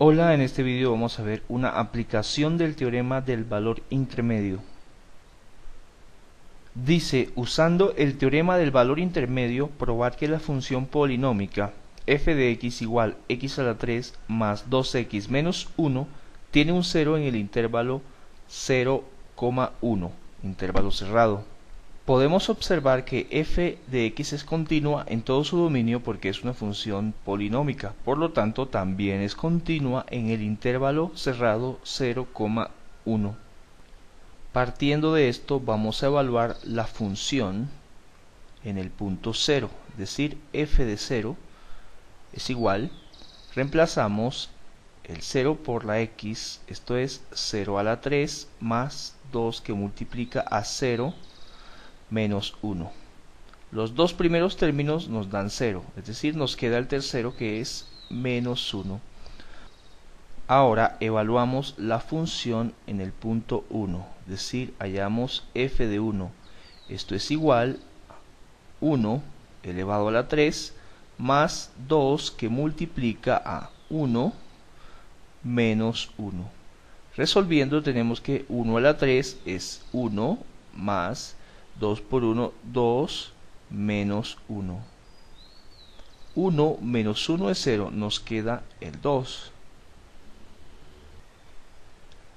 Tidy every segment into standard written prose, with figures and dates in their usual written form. Hola, en este video vamos a ver una aplicación del teorema del valor intermedio. Dice, usando el teorema del valor intermedio, probar que la función polinómica f de x igual x a la 3 más 2x menos 1 tiene un 0 en el intervalo 0,1, intervalo cerrado. Podemos observar que f de x es continua en todo su dominio porque es una función polinómica, por lo tanto también es continua en el intervalo cerrado 0,1. Partiendo de esto vamos a evaluar la función en el punto 0, es decir, f de 0 es igual, reemplazamos el 0 por la x, esto es 0 a la 3 más 2 que multiplica a 0 menos 1. Los dos primeros términos nos dan 0, es decir, nos queda el tercero que es menos 1. Ahora evaluamos la función en el punto 1, es decir, hallamos f de 1. Esto es igual a 1 elevado a la 3 más 2 que multiplica a 1 menos 1. Resolviendo tenemos que 1 a la 3 es 1 más 2 por 1, 2, menos 1. 1 menos 1 es 0, nos queda el 2.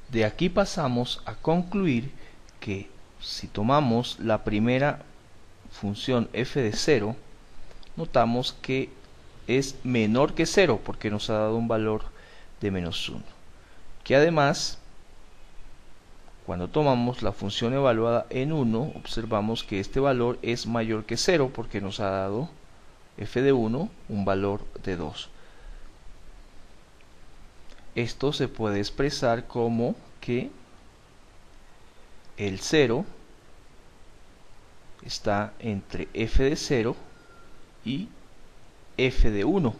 De aquí pasamos a concluir que si tomamos la primera función f de 0, notamos que es menor que 0 porque nos ha dado un valor de menos 1. Que además, cuando tomamos la función evaluada en 1, observamos que este valor es mayor que 0 porque nos ha dado f de 1 un valor de 2. Esto se puede expresar como que el 0 está entre f de 0 y f de 1.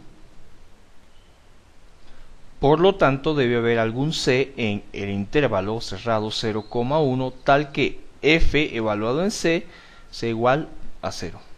Por lo tanto, debe haber algún c en el intervalo cerrado 0,1 tal que f evaluado en c sea igual a 0.